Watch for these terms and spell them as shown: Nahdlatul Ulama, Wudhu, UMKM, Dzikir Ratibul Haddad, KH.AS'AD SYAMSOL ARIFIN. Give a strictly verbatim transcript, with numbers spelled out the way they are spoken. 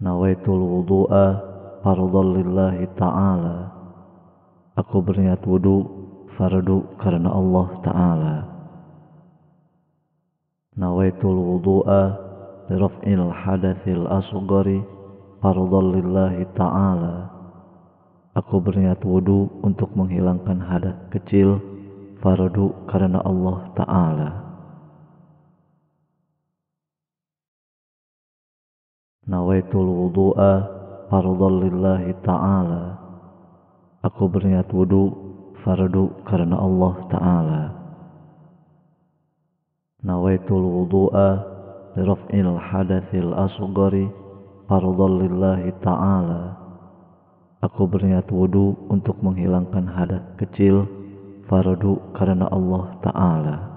Nawaitul wudu'a fardallillahi ta'ala. Aku berniat wudu fardu karena Allah Ta'ala. Nawaitul wudu'a liraf'il hadatsil asghari fardallillahi ta'ala. Aku berniat wudu untuk menghilangkan hadas kecil fardu karena Allah Ta'ala. Nawaitul wudu'a fardallillahi ta'ala. Aku berniat wudu fardu karena Allah Ta'ala. Nawaitul wudu'a liraf'il hadatsil asghari fardallillahi ta'ala. Aku berniat wudu untuk menghilangkan hadas kecil fardu karena Allah Ta'ala.